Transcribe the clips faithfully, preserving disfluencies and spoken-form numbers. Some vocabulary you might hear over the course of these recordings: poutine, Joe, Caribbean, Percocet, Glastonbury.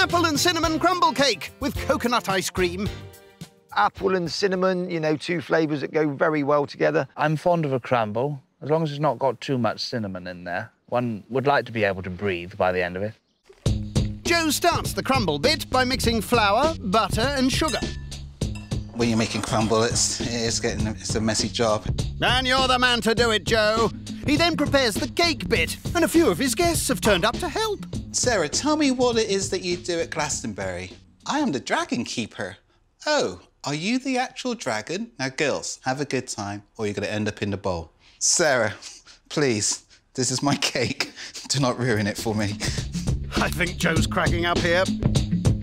apple and cinnamon crumble cake with coconut ice cream. Apple and cinnamon, you know, two flavours that go very well together. I'm fond of a crumble, as long as it's not got too much cinnamon in there. One would like to be able to breathe by the end of it. Joe starts the crumble bit by mixing flour, butter and sugar. When you're making crumble, it's, it's, getting, it's a messy job. And you're the man to do it, Joe. He then prepares the cake bit, and a few of his guests have turned up to help. Sarah, tell me what it is that you do at Glastonbury. I am the dragon keeper. Oh, are you the actual dragon? Now, girls, have a good time, or you're going to end up in the bowl. Sarah, please, this is my cake. Do not ruin it for me. I think Joe's cracking up here.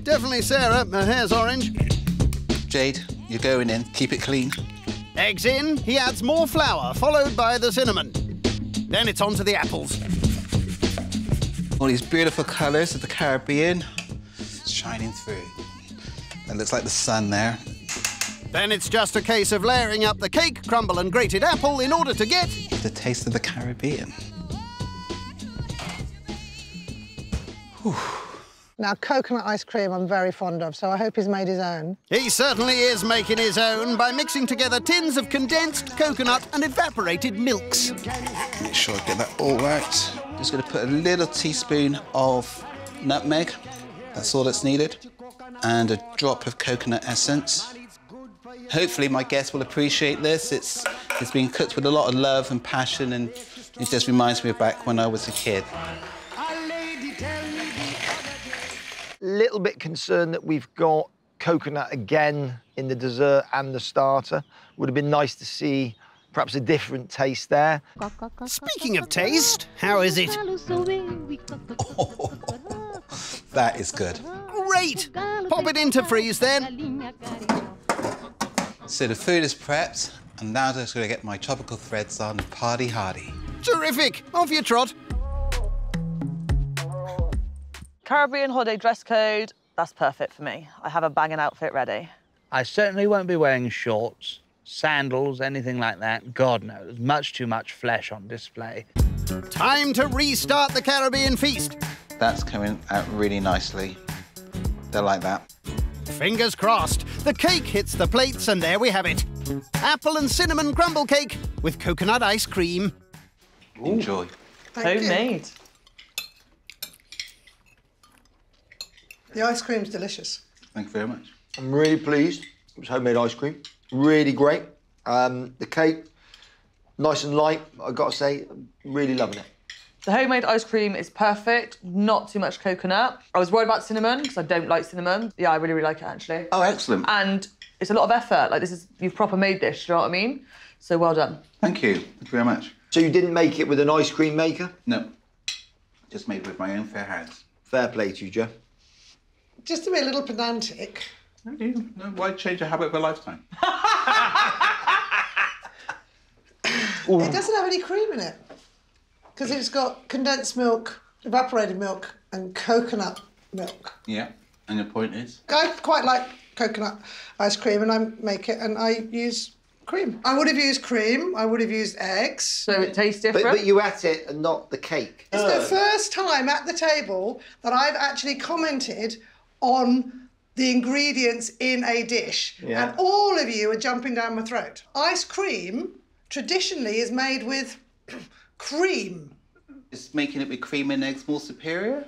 Definitely Sarah, her hair's orange. Jade, you're going in. Keep it clean. Eggs in. He adds more flour, followed by the cinnamon. Then it's on to the apples. All these beautiful colours of the Caribbean shining through. It looks like the sun there. Then it's just a case of layering up the cake, crumble and grated apple in order to get... the taste of the Caribbean. Whew. Now, coconut ice cream I'm very fond of, so I hope he's made his own. He certainly is making his own by mixing together tins of condensed coconut and evaporated milks. Make sure I get that all right. Just going to put a little teaspoon of nutmeg. That's all that's needed. And a drop of coconut essence. Hopefully my guests will appreciate this. It's, it's been cooked with a lot of love and passion, and it just reminds me of back when I was a kid. Little bit concerned that we've got coconut again in the dessert and the starter. Would have been nice to see perhaps a different taste there. Speaking of taste, how is it? Oh, that is good. Great! Pop it into freeze then. So the food is prepped, and now I'm just going to get my tropical threads on and party hardy. Terrific! Off you trot. Caribbean holiday dress code, that's perfect for me. I have a banging outfit ready. I certainly won't be wearing shorts, sandals, anything like that. God knows, much too much flesh on display. Time to restart the Caribbean feast. That's coming out really nicely. They're like that. Fingers crossed. The cake hits the plates and there we have it. Apple and cinnamon crumble cake with coconut ice cream. Ooh. Enjoy. Homemade. The ice cream's delicious. Thank you very much. I'm really pleased. It was homemade ice cream. Really great. Um, the cake, nice and light, I've got to say, I'm really loving it. The homemade ice cream is perfect, not too much coconut. I was worried about cinnamon, because I don't like cinnamon. Yeah, I really, really like it, actually. Oh, excellent. And it's a lot of effort. Like, this is, you've proper made this, you know what I mean? So well done. Thank you. Thank you very much. So you didn't make it with an ice cream maker? No. Just made it with my own fair hands. Fair play to you, Joe. Just to be a little pedantic. No, you, no, why change a habit for a lifetime? It doesn't have any cream in it, because it's got condensed milk, evaporated milk, and coconut milk. Yeah, and your point is? I quite like coconut ice cream, and I make it, and I use cream. I would have used cream, I would have used eggs. So it tastes different? But, but you ate it and not the cake. It's oh. the first time at the table that I've actually commented on the ingredients in a dish. Yeah. And all of you are jumping down my throat. Ice cream traditionally is made with cream. Is making it with cream and eggs more superior?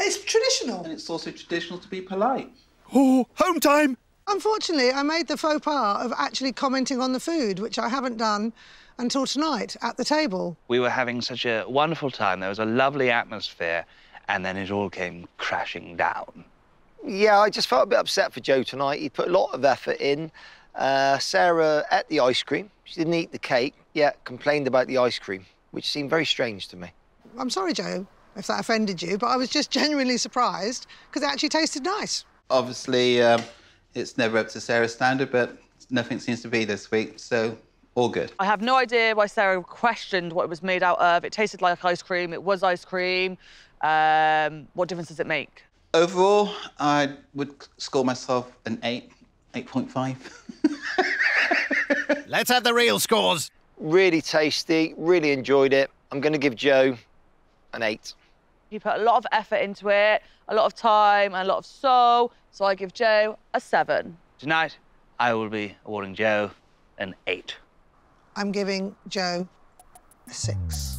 It's traditional. And it's also traditional to be polite. Oh, home time! Unfortunately, I made the faux pas of actually commenting on the food, which I haven't done until tonight at the table. We were having such a wonderful time. There was a lovely atmosphere, and then it all came crashing down. Yeah, I just felt a bit upset for Joe tonight. He put a lot of effort in. Uh, Sarah ate the ice cream. She didn't eat the cake, yet complained about the ice cream, which seemed very strange to me. I'm sorry, Joe, if that offended you, but I was just genuinely surprised because it actually tasted nice. Obviously, um, it's never up to Sarah's standard, but nothing seems to be this week, so all good. I have no idea why Sarah questioned what it was made out of. It tasted like ice cream. It was ice cream. Um, what difference does it make? Overall, I would score myself an eight, eight point five. Let's have the real scores. Really tasty, really enjoyed it. I'm going to give Joe an eight. He put a lot of effort into it, a lot of time, and a lot of soul. So I give Joe a seven. Tonight, I will be awarding Joe an eight. I'm giving Joe a six.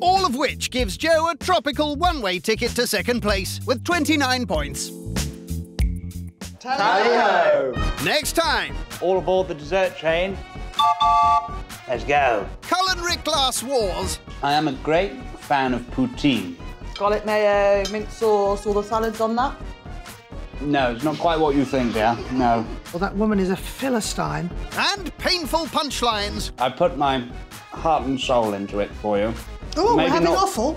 All of which gives Joe a tropical one-way ticket to second place with twenty-nine points. Tally-ho! Next time. All aboard the dessert train. Let's go. Culinary class wars. I am a great fan of poutine. Garlic mayo, mint sauce, all the salads on that? No, it's not quite what you think, yeah, no. Well, that woman is a philistine. And painful punchlines. I put my heart and soul into it for you. Oh, we're having not... awful.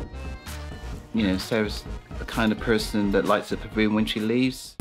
You know, Sarah's the kind of person that lights up a room when she leaves.